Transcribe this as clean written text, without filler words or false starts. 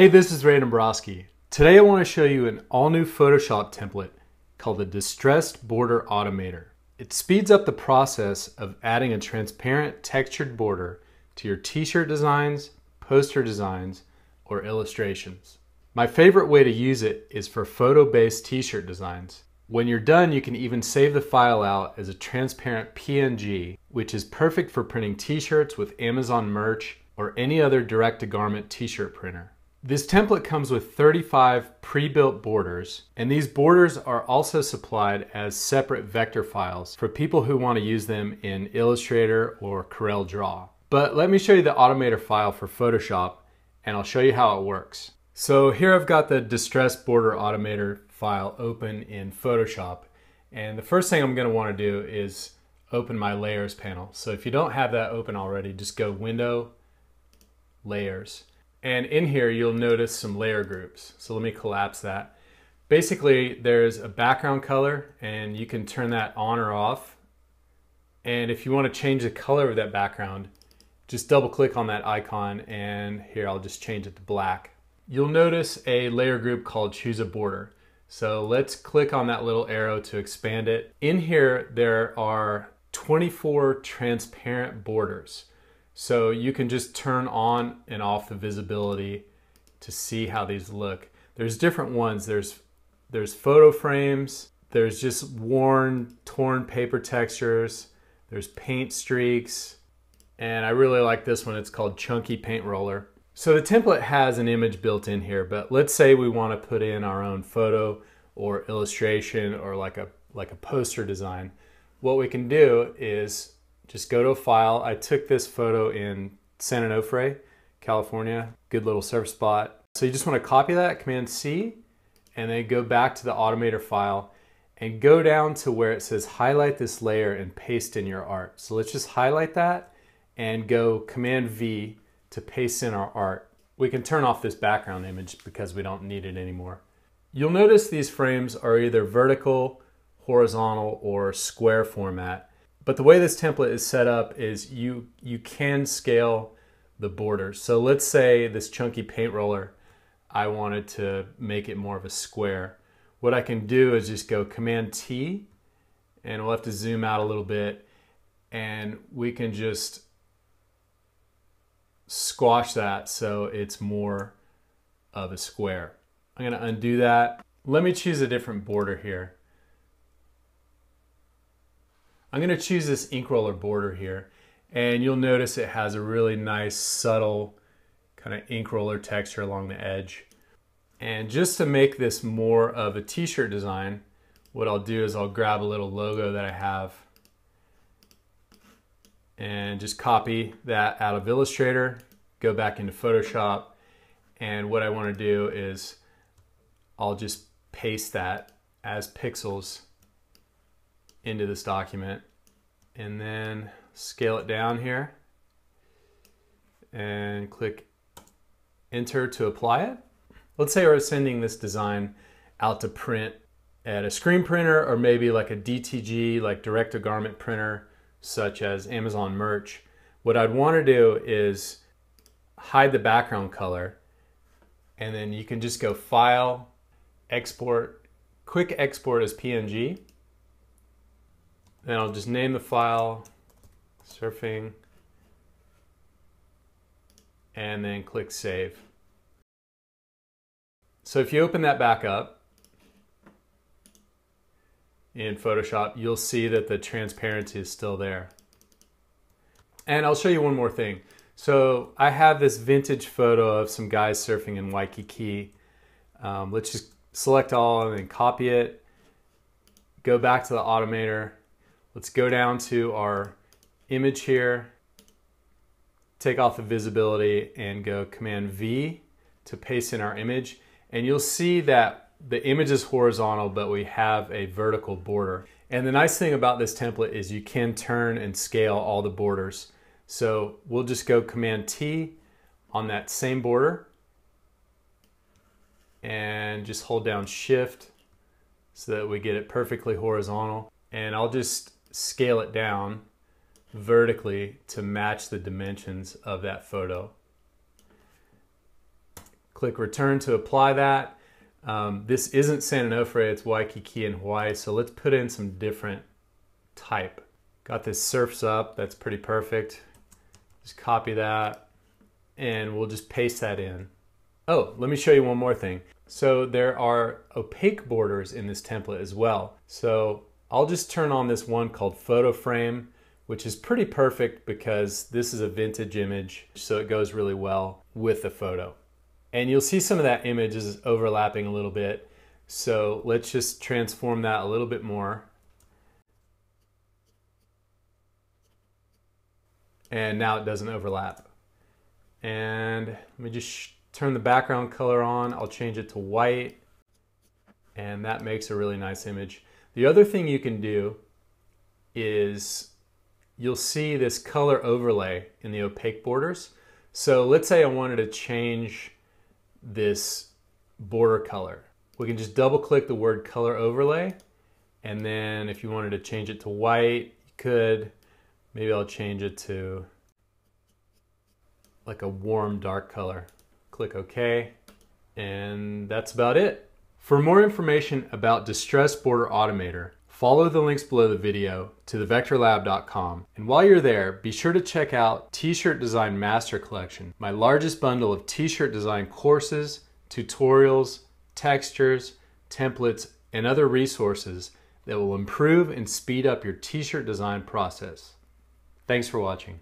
Hey, this is Ray Dombroski. Today I want to show you an all-new Photoshop template called the Distressed Border Automator. It speeds up the process of adding a transparent textured border to your t-shirt designs, poster designs, or illustrations. My favorite way to use it is for photo-based t-shirt designs. When you're done, you can even save the file out as a transparent PNG, which is perfect for printing t-shirts with Amazon Merch or any other direct-to-garment t-shirt printer. This template comes with 35 pre-built borders, and these borders are also supplied as separate vector files for people who want to use them in Illustrator or Corel Draw. But let me show you the automator file for Photoshop, and I'll show you how it works. So here I've got the Distressed Border Automator file open in Photoshop, and the first thing I'm going to want to do is open my Layers panel. So if you don't have that open already, just go Window, Layers. And in here, you'll notice some layer groups. So let me collapse that. Basically, there's a background color, and you can turn that on or off. And if you want to change the color of that background, just double click on that icon, and here I'll just change it to black. You'll notice a layer group called Choose a Border. So let's click on that little arrow to expand it. In here, there are 24 transparent borders. So you can just turn on and off the visibility to see how these look. There's different ones. There's photo frames. There's just worn, torn paper textures. There's paint streaks. And I really like this one. It's called Chunky Paint Roller. So the template has an image built in here, but let's say we want to put in our own photo or illustration or like a poster design. What we can do is just go to a file. I took this photo in San Onofre, California. Good little surf spot. So you just want to copy that, Command-C, and then go back to the automator file and go down to where it says highlight this layer and paste in your art. So let's just highlight that and go Command-V to paste in our art. We can turn off this background image because we don't need it anymore. You'll notice these frames are either vertical, horizontal, or square format. But the way this template is set up is you can scale the borders. So let's say this chunky paint roller, I wanted to make it more of a square. What I can do is just go Command-T, and we'll have to zoom out a little bit, and we can just squash that so it's more of a square. I'm going to undo that. Let me choose a different border here. I'm going to choose this ink roller border here, and you'll notice it has a really nice subtle kind of ink roller texture along the edge. And just to make this more of a t-shirt design, what I'll do is I'll grab a little logo that I have and just copy that out of Illustrator, go back into Photoshop, and what I want to do is I'll just paste that as pixels into this document, and then scale it down here and click enter to apply it. Let's say we're sending this design out to print at a screen printer or maybe like a DTG, like direct-to-garment printer, such as Amazon Merch. What I'd want to do is hide the background color, and then you can just go File, Export, Quick Export as PNG. Then I'll just name the file surfing and then click save. So if you open that back up in Photoshop, you'll see that the transparency is still there. And I'll show you one more thing. So I have this vintage photo of some guys surfing in Waikiki. Let's just select all and then copy it. Go back to the automator. Let's go down to our image here, take off the visibility, and go Command-V to paste in our image. And you'll see that the image is horizontal, but we have a vertical border. And the nice thing about this template is you can turn and scale all the borders. So we'll just go Command-T on that same border and just hold down Shift so that we get it perfectly horizontal. And I'll just scale it down vertically to match the dimensions of that photo. Click return to apply that. This isn't San Onofre, it's Waikiki in Hawaii, so let's put in some different type. Got this surfs up, that's pretty perfect. Just copy that and we'll just paste that in. Oh, let me show you one more thing. So there are opaque borders in this template as well. So I'll just turn on this one called Photo Frame, which is pretty perfect because this is a vintage image, so it goes really well with the photo. And you'll see some of that image is overlapping a little bit. So let's just transform that a little bit more. And now it doesn't overlap. And let me just turn the background color on. I'll change it to white. And that makes a really nice image. The other thing you can do is you'll see this color overlay in the opaque borders. So let's say I wanted to change this border color. We can just double click the word color overlay. And then if you wanted to change it to white, you could. Maybe I'll change it to like a warm dark color. Click OK. And that's about it. For more information about Distressed Border Automator, follow the links below the video to thevectorlab.com. And while you're there, be sure to check out T-Shirt Design Master Collection, my largest bundle of t-shirt design courses, tutorials, textures, templates, and other resources that will improve and speed up your t-shirt design process. Thanks for watching.